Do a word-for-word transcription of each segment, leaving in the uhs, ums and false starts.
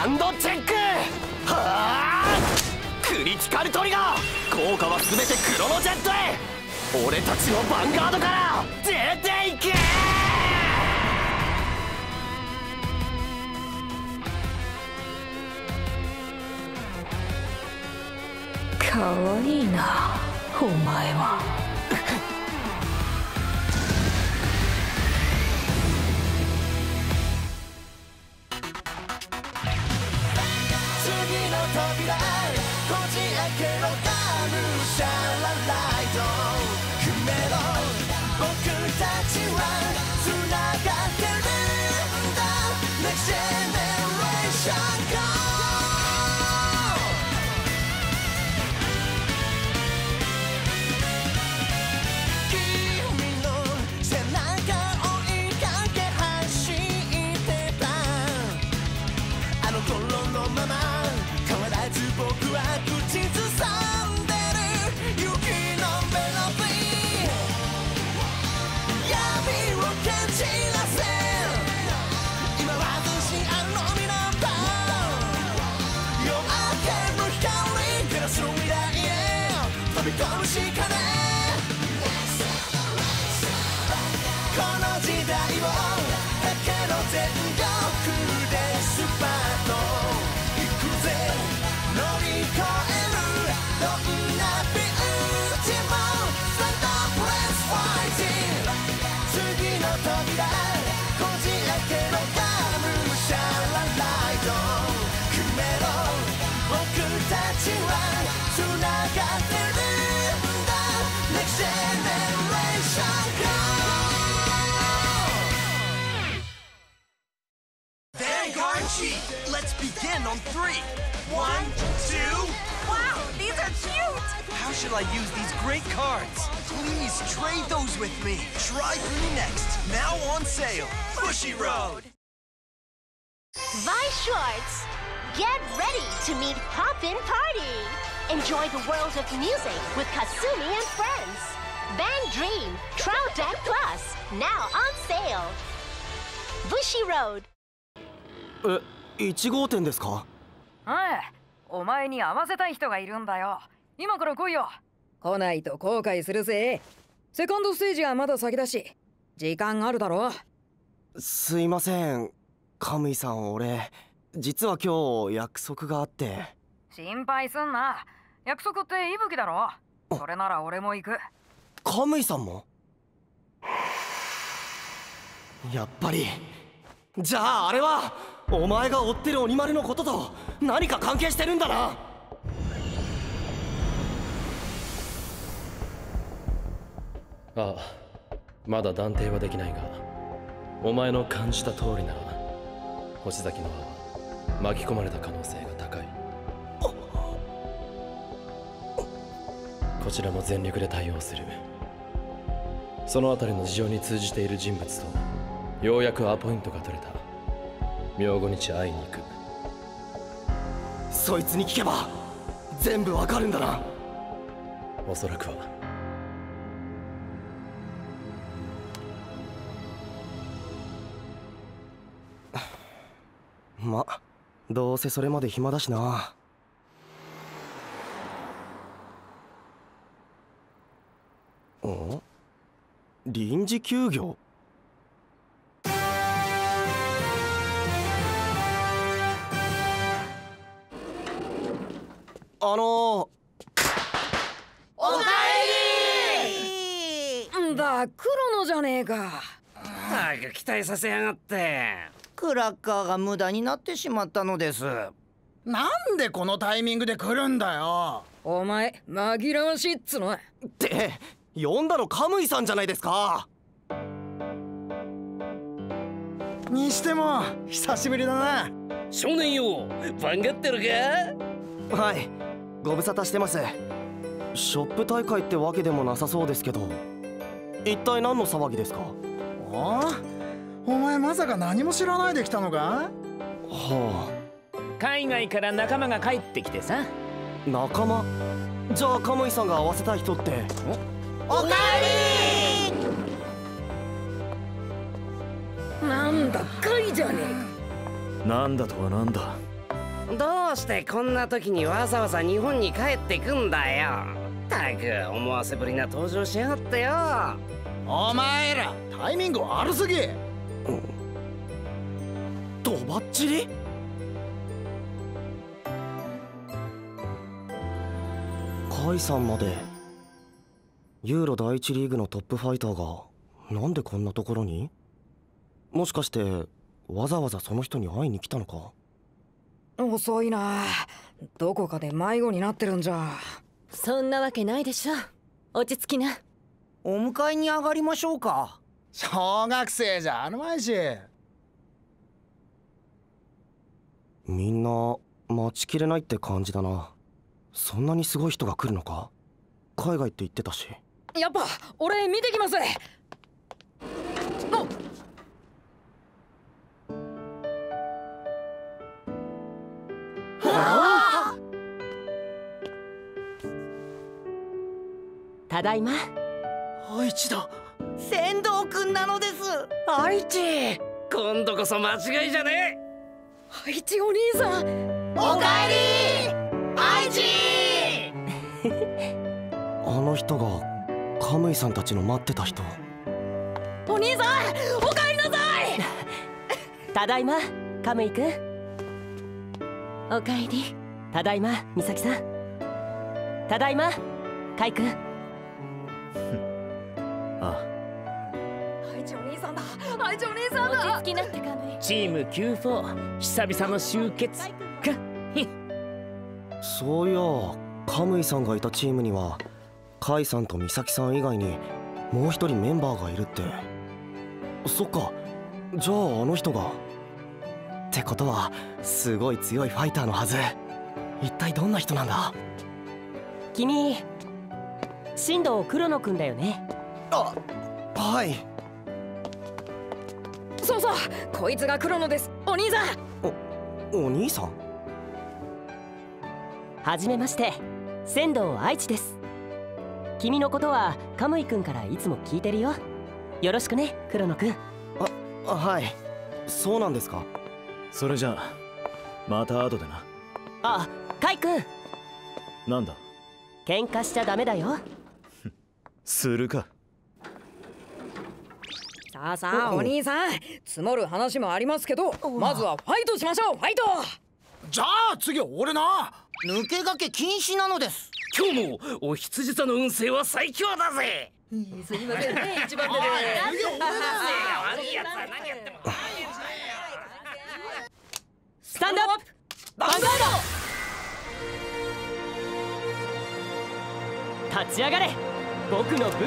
サンドチェック。はあ、クリティカルトリガー。効果は全てクロノジェットへ。俺たちのヴァンガードから出ていけ。かわいいなお前は。Let's begin on three. One, two. Wow, these are cute. How shall I use these great cards? Please trade those with me. Try three next. Now on sale. Bushiroad. Vice Shorts, get ready to meet Poppin' Party. Enjoy the world of music with Kasumi and friends. Band Dream, Trout and Plus. Now on sale. Bushiroad.え、いち号店ですか？ああ、お前に会わせたい人がいるんだよ。今から来いよ。来ないと後悔するぜ。セカンドステージはまだ先だし、時間あるだろ。すいません、カムイさん、俺実は今日約束があって。心配すんな。約束って息吹だろ。それなら俺も行く。カムイさんも？やっぱり。じゃああれはお前が追ってる鬼丸のことと何か関係してるんだな。ああ、まだ断定はできないが、お前の感じた通りなら星崎の輪は巻き込まれた可能性が高い。こちらも全力で対応する。そのあたりの事情に通じている人物とようやくアポイントが取れた。明後日会いに行く。そいつに聞けば全部わかるんだな。おそらくは。ま、どうせそれまで暇だしな。お？臨時休業？あのー、おかえりー。だ、クロノじゃねえか。ああ、期待させやがって。クラッカーが無駄になってしまったのです。なんでこのタイミングで来るんだよ。お前紛らわしいっつの。って呼んだのカムイさんじゃないですか。にしても久しぶりだな。少年よ、バンがってるか。はい、ご無沙汰してます。ショップ大会ってわけでもなさそうですけど、一体何の騒ぎですか？ああ、お前まさか何も知らないで来たのか？はあ、海外から仲間が帰ってきてさ。仲間？じゃあカムイさんが会わせたい人って。おかえりー。なんだかいじゃねえか。なんだとはなんだ。どうしてこんな時にわざわざ日本に帰ってくんだよ。たく思わせぶりな登場しやがってよ。お前らタイミング悪すぎ。とばっちり。甲斐さんまでユーロ第一リーグのトップファイターがなんでこんなところに？もしかしてわざわざその人に会いに来たのか？遅いな。どこかで迷子になってるんじゃ。そんなわけないでしょ。落ち着きな。お迎えに上がりましょうか。小学生じゃあるまいし。みんな待ちきれないって感じだな。そんなにすごい人が来るのか。海外って言ってたし。やっぱ俺見てきます。ただいま。愛知だ。仙道くんなのです。愛知。今度こそ間違いじゃねえ。愛知お兄さん。おかえり愛知。あの人がカムイさんたちの待ってた人。お兄さんおかえりなさい。ただいまカムイくん。おかえり。ただいま美咲さん。ただいまカイくん。ああ、愛知お兄さんだ。愛知お兄さんだ。落ち着きなってかね。チーム キューフォー 久々の集結か。そういやカムイさんがいたチームにはカイさんとミサキさん以外にもう一人メンバーがいるって。そっか、じゃああの人がってことはすごい強いファイターのはず。一体どんな人なんだ。君神道黒野くんだよね。あ、はい。そうそう、こいつが黒野です。お兄さん。お、お兄さん。はじめまして、仙道愛知です。君のことはカムイくんからいつも聞いてるよ。よろしくね黒野くん。あ、はい。そうなんですか。それじゃあまた後でな。あ、カイくん。なんだ。喧嘩しちゃダメだよ。するか。さあさあお兄さん、積もる話もありますけど、まずはファイトしましょう。ファイト。じゃあ次は俺な。抜け駆け禁止なのです。今日もお羊座の運勢は最強だぜ。すみませんね、一番手で。スタンドアップバンガード。立ち上がれ僕の分身ライドブ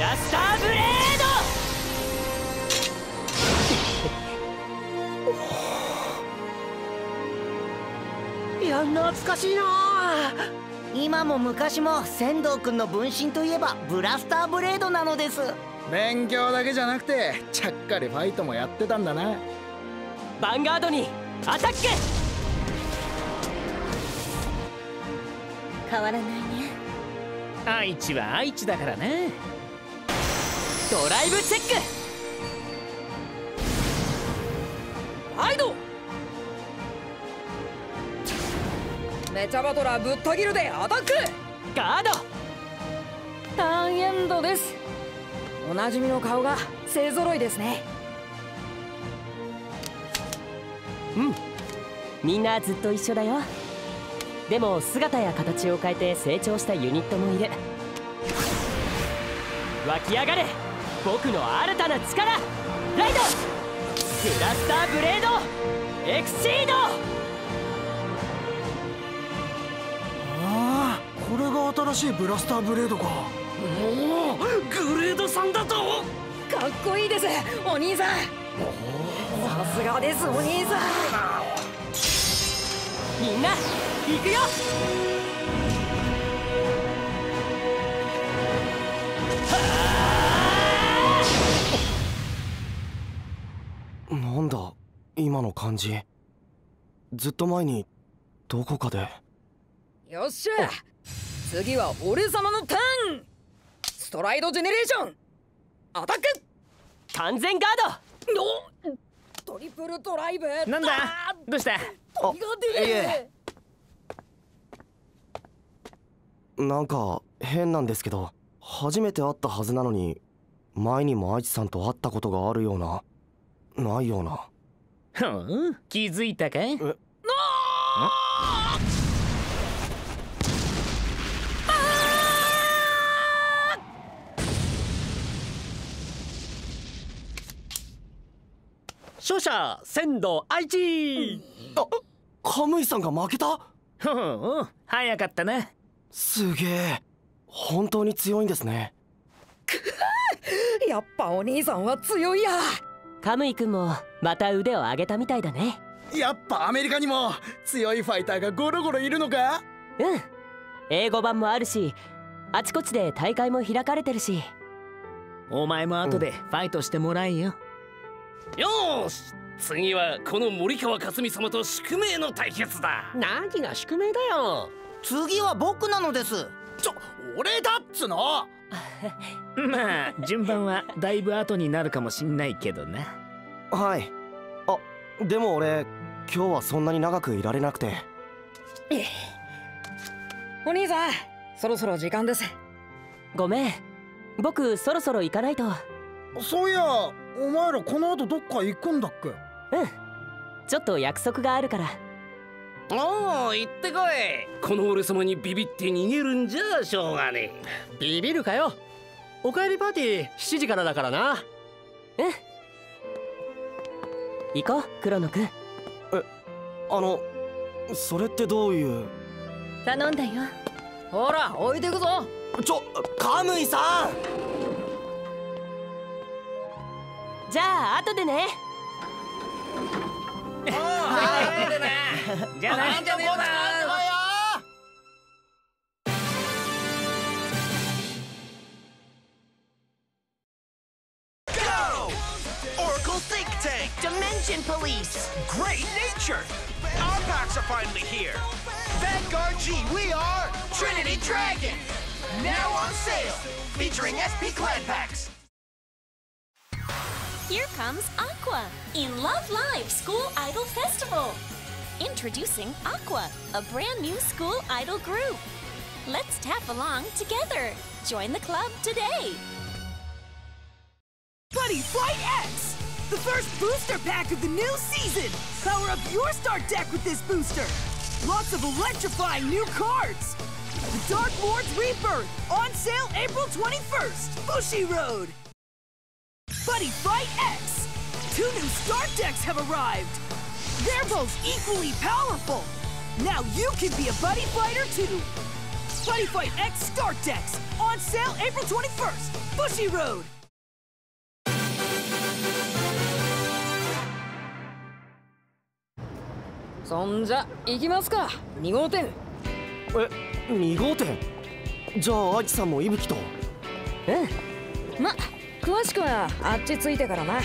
ラスターブレード。いや懐かしいな。今も昔も仙道くんの分身といえばブラスターブレードなのです。勉強だけじゃなくてちゃっかりファイトもやってたんだな。ヴァンガードにアタック。変わらないね。愛知は愛知だからね。ドライブチェックライド。めちゃバトラーぶった切るでアタック。ガードターンエンドです。おなじみの顔が勢ぞろいですね。うん、みんなずっと一緒だよ。でも姿や形を変えて成長したユニットもいる。湧き上がれ僕の新たな力ライドクラスターブレードエクシード。ああ、これが新しいブラスターブレードか。おお、グレードさんだと。かっこいいですお兄さん。さすがですお兄さん。みんな行くよ。なんだ今の感じ。ずっと前にどこかで。よっしゃ次は俺様のターン。ストライドジェネレーションアタック。完全ガード。トリプルドライブ。なんだ。どうした。なんか変なんですけど、初めて会ったはずなのに前にも愛知さんと会ったことがあるようなないような。ふん、気づいたかい。勝者仙道愛知。あっ、カムイさんが負けた。ふん、早かったね。すげえ、本当に強いんですね。やっぱお兄さんは強いや。カムイ君もまた腕を上げたみたいだね。やっぱアメリカにも強いファイターがゴロゴロいるのか。うん、英語版もあるし、あちこちで大会も開かれてるし。お前も後でファイトしてもらいよ。うん、よーし、次はこの森川かすみ様と宿命の対決だ。何が宿命だよ。次は僕なのです。ちょ、俺だっつの。まあ順番はだいぶ後になるかもしんないけどな。はい。あ、でも俺今日はそんなに長くいられなくて。お兄さん、そろそろ時間です。ごめん、僕そろそろ行かないと。そういや、お前らこの後どっか行くんだっけ。うん、ちょっと約束があるから。おお、行ってこい。この俺様にビビって逃げるんじゃしょうがねえ。ビビるかよ。おかえりパーティーしちじからだからな。うん、行こう黒野くん。え、あの、それってどういう。頼んだよ。ほら、置いてくぞ。ちょ、カムイさん。じゃあ後でね。おー、はいでね。じゃあなんじゃねえか。Oracle Think Tank, Dimension Police, Great Nature. Our packs are finally here. Vanguard G, we are Trinity Dragons. Now on sale, featuring S P Clan packs. Here comes Aqua in Love Live School Idol Festival. Introducing Aqua, a brand new school idol group. Let's tap along together. Join the club today. Buddy Fight X, the first booster pack of the new season. Power up your start deck with this booster. Lots of electrifying new cards. The Dark Lord's Rebirth, on sale April twenty-first. Bushiroad. Buddy Fight X! Two new start decks have arrived! They're both equally powerful! Now you can be a Buddy Fighter too! Buddy Fight X start decks! On sale April twenty-first! Bushiroad! そんじゃ、行きますか、にごうてん。え、にごうてん？じゃあ、愛知さんも伊吹と。うん、ま詳しくはあっちついてからな。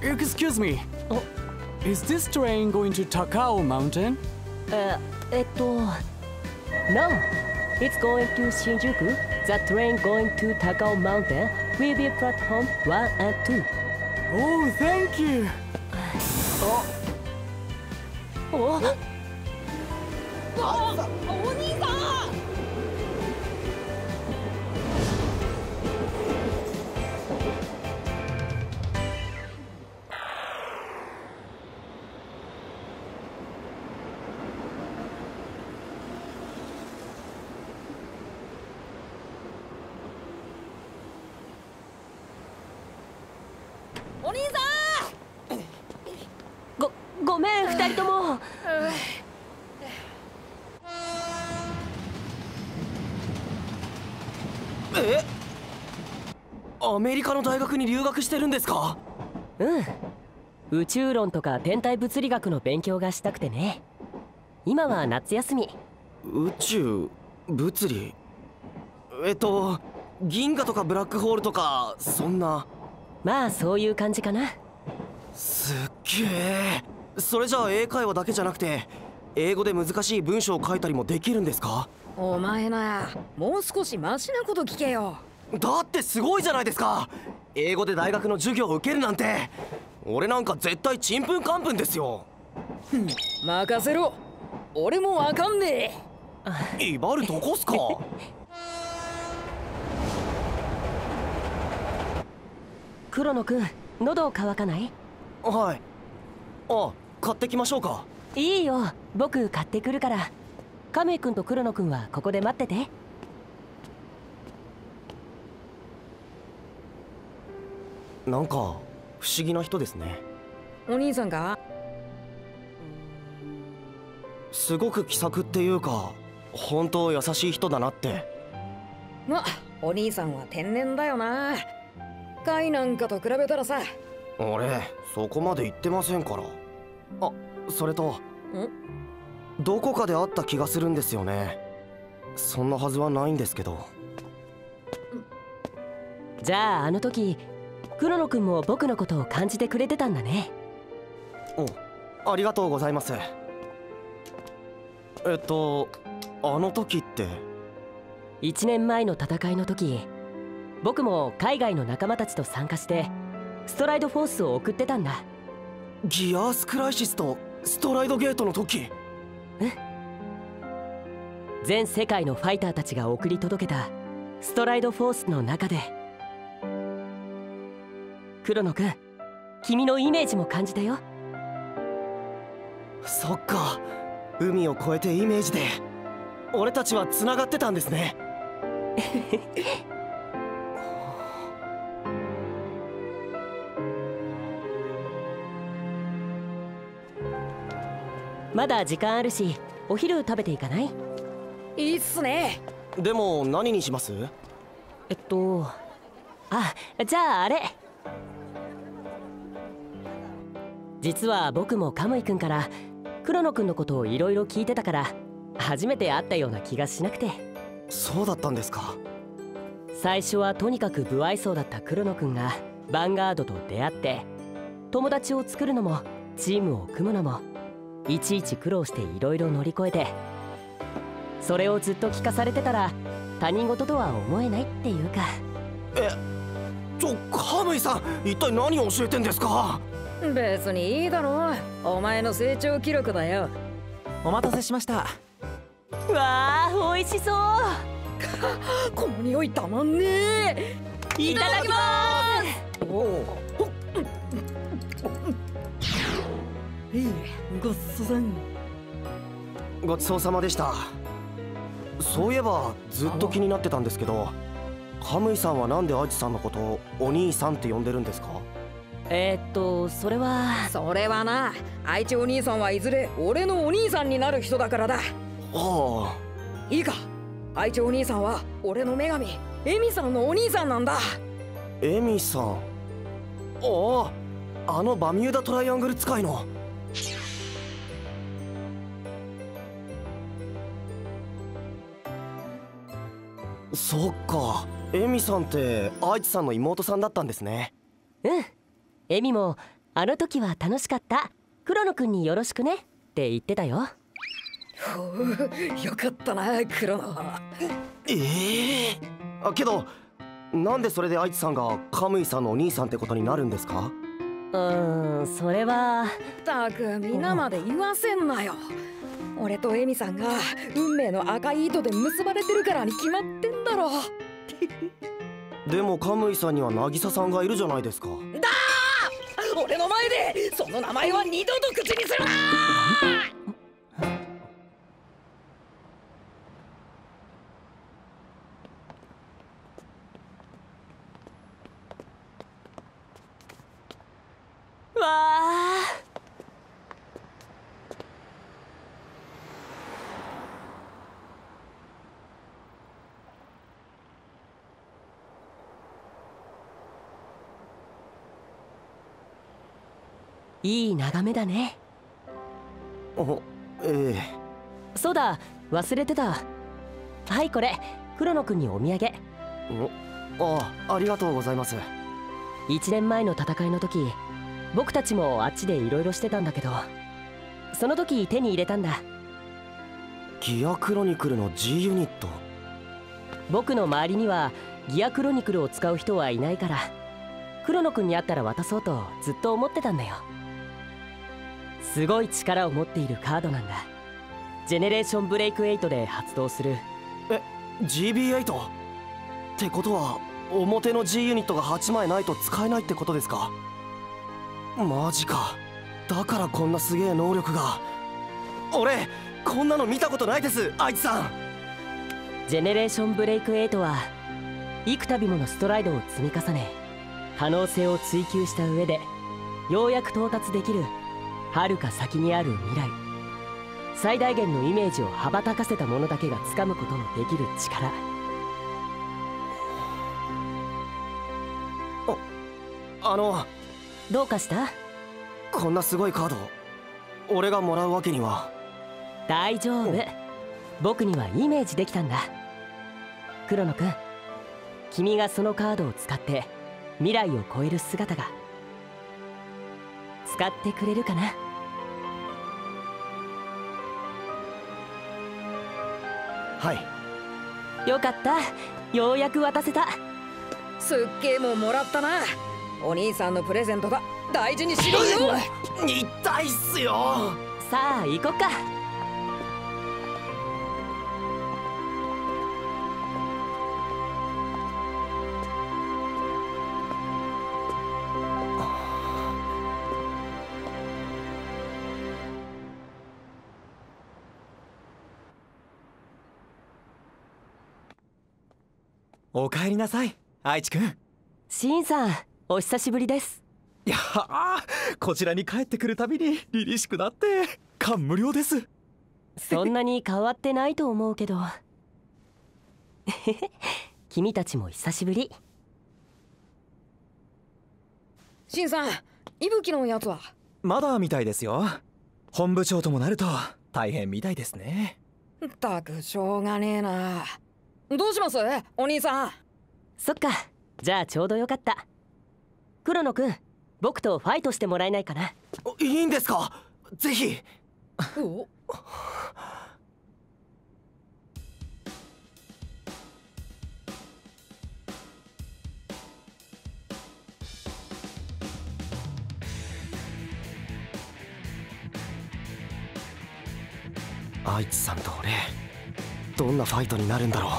Excuse me. Oh, is this train going to Takao Mountain? Uh, えっと No, it's going to Shinjuku. The train going to Takao Mountain will be platform one and two. Oh, thank you. おお兄さん、お兄さん。ごめん、二人とも。え、アメリカの大学に留学してるんですか。うん、宇宙論とか天体物理学の勉強がしたくてね。今は夏休み。宇宙物理、えっと銀河とかブラックホールとか、そんな。まあそういう感じかな。すっげえ。それじゃあ英会話だけじゃなくて英語で難しい文章を書いたりもできるんですか？お前な、もう少しマシなこと聞けよ。だってすごいじゃないですか、英語で大学の授業を受けるなんて。俺なんか絶対ちんぷんかんぷんですよ。任せろ、俺もわかんねえ。威張るとこっすか。黒野くん、喉乾かない？はい。あ、買ってきましょうか。いいよ、僕買ってくるから。亀井くんと黒野くんはここで待ってて。なんか不思議な人ですね。お兄さんがすごく気さくっていうか、本当優しい人だなって。ま、お兄さんは天然だよな。甲斐なんかと比べたらさ。俺そこまで言ってませんから。あ、それとどこかで会った気がするんですよね。そんなはずはないんですけど。じゃああの時黒野くんも僕のことを感じてくれてたんだね。お、ありがとうございます。えっとあの時っていちねんまえの戦いの時、僕も海外の仲間たちと参加してストライドフォースを送ってたんだ。ギアースクライシスとストライドゲートの時、うん、全世界のファイターたちが送り届けたストライドフォースの中で。黒野くん、君のイメージも感じたよ。そっか、海を越えてイメージで俺たちはつながってたんですね。まだ時間あるし、お昼食べていかない？いいっすね。でも何にします？えっとあ、じゃああれ。実は僕もカムイくんから黒野くんのことをいろいろ聞いてたから、初めて会ったような気がしなくて。そうだったんですか。最初はとにかく不愛想だった黒野くんがヴァンガードと出会って、友達を作るのもチームを組むのもいちいち苦労していろいろ乗り越えて、それをずっと聞かされてたら他人事とは思えないっていうか。え、ちょ、カムイさん、一体何を教えてんですか。別にいいだろう、お前の成長記録だよ。お待たせしました。わあ、美味しそう。この匂いたまんねえ。いただきます。おお、いい、ごちそうさん。ごちそうさまでした。そういえばずっと気になってたんですけど、カムイさんはなんでアジさんのことをお兄さんって呼んでるんですか？えー、っとそれはそれはな、愛知お兄さんはいずれ俺のお兄さんになる人だからだ。はあ、いいか、愛知お兄さんは俺の女神エミさんのお兄さんなんだ。エミさん、ああ、あのバミューダトライアングル使いの。そっか、エミさんって愛知さんの妹さんだったんですね。うん、エミもあの時は楽しかった、黒野くんによろしくねって言ってたよ。ほう、よかったな黒野。ええー、あ、けどなんでそれで愛知さんがカムイさんのお兄さんってことになるんですか？うーん、それはたく、皆まで言わせんなよ。俺とエミさんが運命の赤い糸で結ばれてるからに決まってんだろ。でもカムイさんには渚さんがいるじゃないですか。だ、俺の前でその名前は二度と口にするな。わあ、いい眺めだね。お、ええ、そうだ、忘れてた。はい、これ黒野くんにお土産。お、ああ、ありがとうございます。いちねんまえの戦いの時、僕たちもあっちでいろいろしてたんだけど、その時手に入れたんだ。ギアクロニクルの G ユニット。僕の周りにはギアクロニクルを使う人はいないから黒野くんに会ったら渡そうとずっと思ってたんだよ。すごい力を持っているカードなんだ。ジェネレーションブレイクエイトで発動する。え、ジービーエイト ってことは表の G ユニットがはちまいないと使えないってことですか。マジか。だからこんなすげえ能力が。俺こんなの見たことないです。あいつさんジェネレーションブレイクエイトは幾度ものストライドを積み重ね可能性を追求した上でようやく到達できる遥か先にある未来、最大限のイメージを羽ばたかせた者だけが掴むことのできる力。あ、あのどうかした？こんなすごいカード俺がもらうわけには。大丈夫、僕にはイメージできたんだ。黒野くん、君がそのカードを使って未来を超える姿が使ってくれるかな。はい、よかった、ようやく渡せた。すっげえももらったな。お兄さんのプレゼントだ、大事にしろよ。痛いっすよ。さあ行こっか。お帰りなさい愛知くん。シンさんお久しぶりです。いやあ、こちらに帰ってくるたびに凛々しくなって感無量です。そんなに変わってないと思うけど君たちも久しぶり。シンさん、伊吹のやつはまだみたいですよ。本部長ともなると大変みたいですね。ったくしょうがねえな。どうしますお兄さん。そっか、じゃあちょうどよかった。黒野くん、僕とファイトしてもらえないかな。いいんですか、ぜひ。おあいつさんと俺どんなファイトになるんだろう。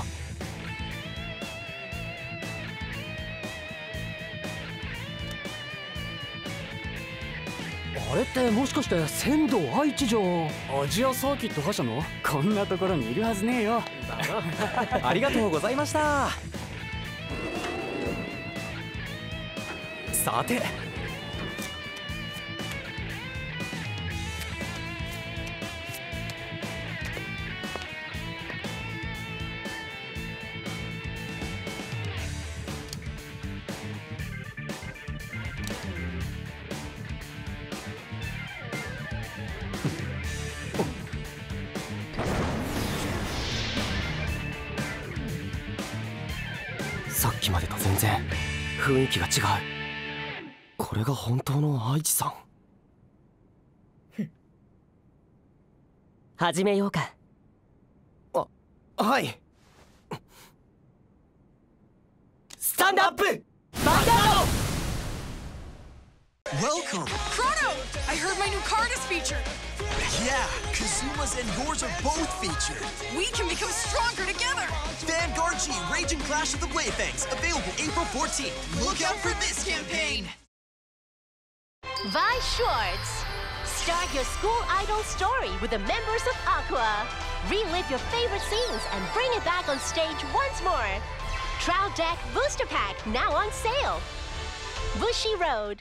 あれってもしかして仙道愛知城アジアサーキット覇者の？こんなところにいるはずねえよありがとうございましたさて雰囲気が違う。これが本当の愛知さん始めようか。あ、はい。スタンドアップバンダード。Welcome! Chrono! I heard my new card is featured! Yeah, Kazuma's and yours are both featured! We can become stronger together! Vanguard G, Rage and Clash of the Wavebanks, available April fourteenth. Look out for this campaign! Buy shorts! Start your school idol story with the members of Aqua! Relive your favorite scenes and bring it back on stage once more! Trial Deck Booster Pack, now on sale! Bushiroad!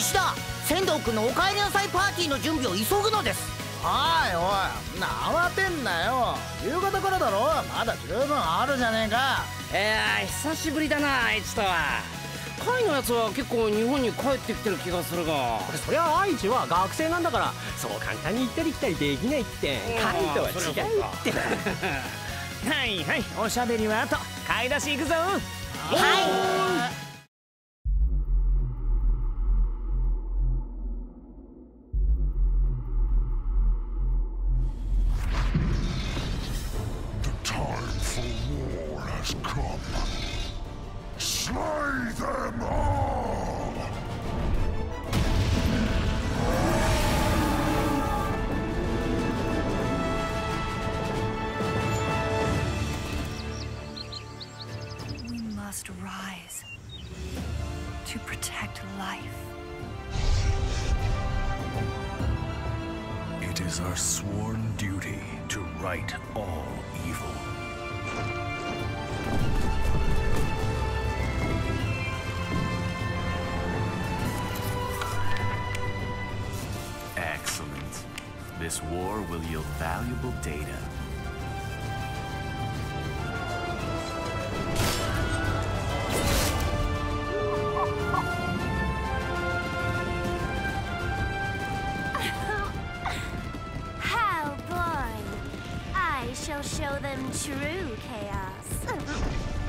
石田、仙道君のお帰りなさいパーティーの準備を急ぐのです。はい、おい、な慌てんなよ。夕方からだろ、まだ十分あるじゃねえか。えー、久しぶりだな、愛知とは。会のやつは結構日本に帰ってきてる気がするが、そりゃあ愛知は学生なんだからそう簡単に行ったり来たりできないって。会とは違うってはいはい、おしゃべりはあと、買い出し行くぞ。はい。This war will yield valuable data. How boring! I shall show them true chaos.